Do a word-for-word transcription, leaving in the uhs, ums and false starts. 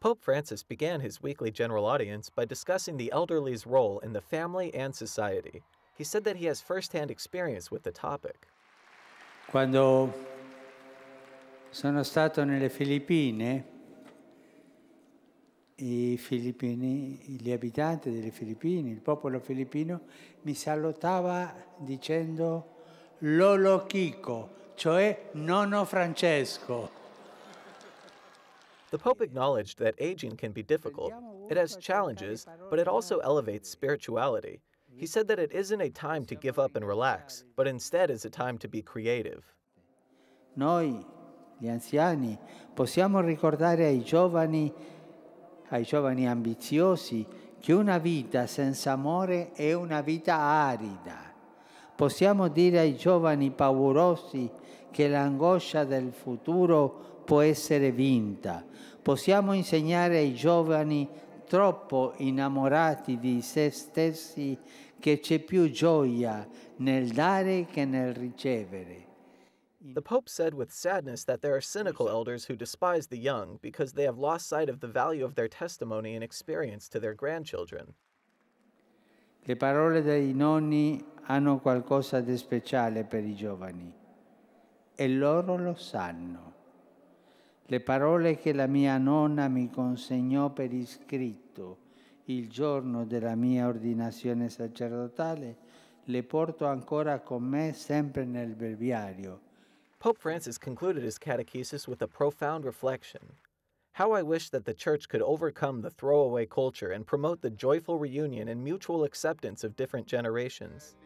Pope Francis began his weekly general audience by discussing the elderly's role in the family and society. He said that he has firsthand experience with the topic. Quando sono stato nelle Filippine, I filippini, gli abitanti delle Filippine, il popolo filippino mi salutava dicendo Lolo Kiko, cioè nonno Francesco. The Pope acknowledged that aging can be difficult. It has challenges, but it also elevates spirituality. He said that it isn't a time to give up and relax, but instead is a time to be creative. Noi, gli anziani, possiamo ricordare ai giovani, ai giovani ambiziosi, che una vita senza amore è una vita arida. Possiamo dire ai giovani paurosi che l'angoscia del futuro può essere vinta. Possiamo insegnare ai giovani troppo innamorati di se stessi che c'è più gioia nel dare che nel ricevere. The Pope said with sadness that there are cynical elders who despise the young because they have lost sight of the value of their testimony and experience to their grandchildren. Le parole dei nonni hanno qualcosa di speciale per I giovani e loro lo sanno. Le parole che la mia nonna mi consegnò per iscritto il giorno della mia ordinazione sacerdotale le porto ancora con me sempre nel breviario. Pope Francis concluded his catechesis with a profound reflection. How I wish that the Church could overcome the throwaway culture and promote the joyful reunion and mutual acceptance of different generations.